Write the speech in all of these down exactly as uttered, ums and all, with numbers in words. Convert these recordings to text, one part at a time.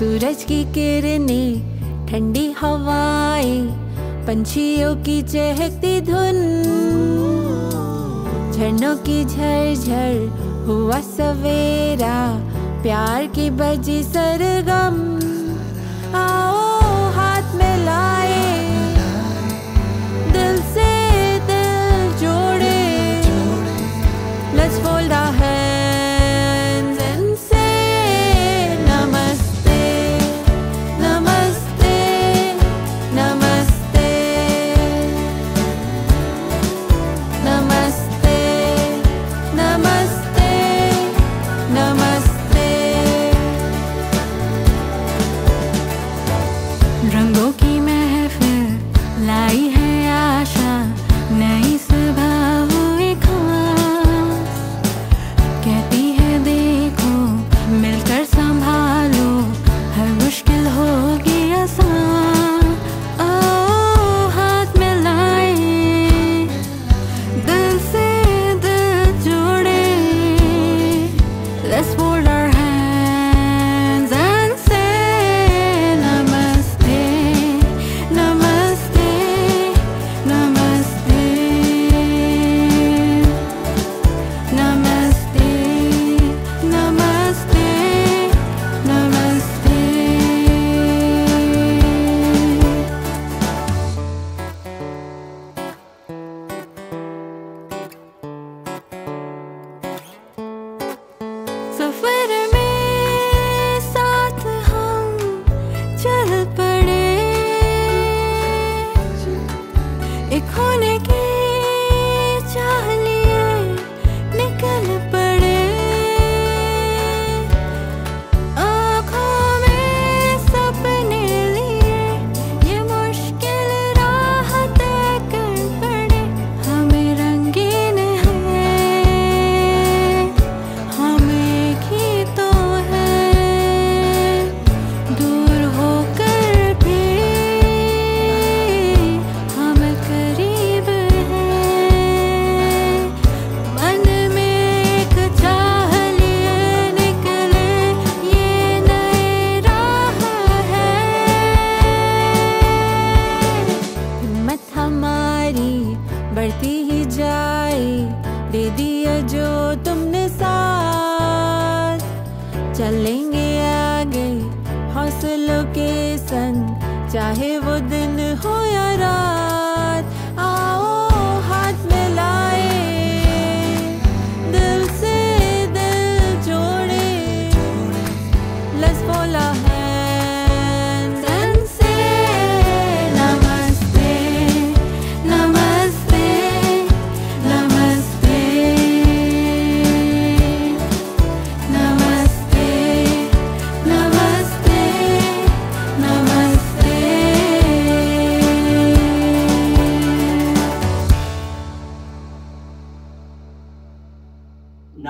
सूरज की किरणें, ठंडी हवाएं, पंछियों की चहकती धुन, झरनों की झरझर, हुआ सवेरा, प्यार की बजी सरगम। आओ हाथ मिलाए, दिल से दिल जोड़े, let's fold our hands.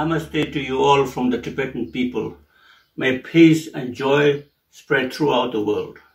Namaste to you all from the Tibetan people. May peace and joy spread throughout the world.